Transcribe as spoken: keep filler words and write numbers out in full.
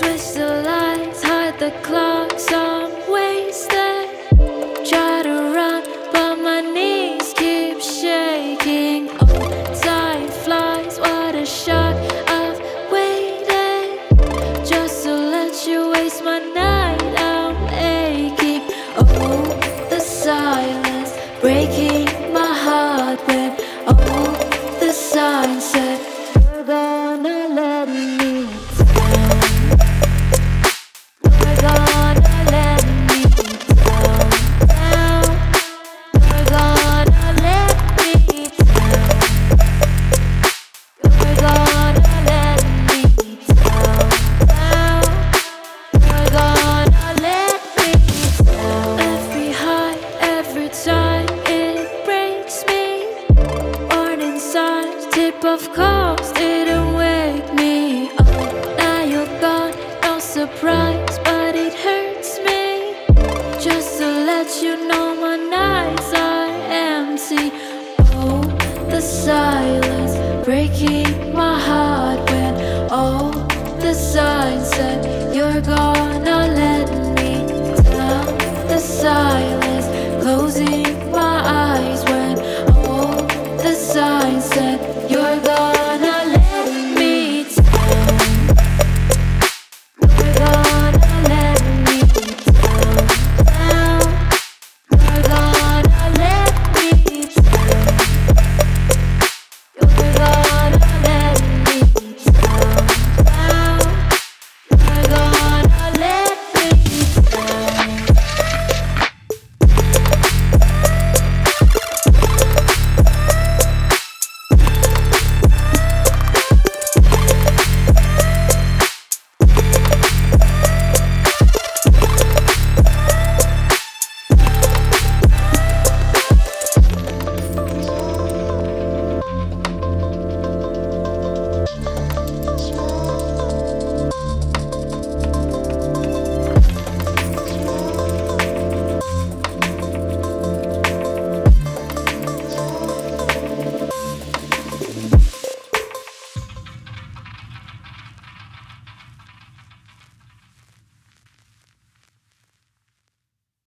Switch the lights, hide the clocks, I'm wasted. Try to run, but my knees keep shaking. Oh, time flies, what a shock, I've waited. Just to let you waste my night, I'm aching. Oh, the silence, breaking my heart when oh, the sunset, you're gonna let me of course, didn't wake me up. Now you're gone, no surprise, but it hurts me. Just to let you know my nights are empty. Oh, the silence breaking my heart when oh, the sign said you're gonna let me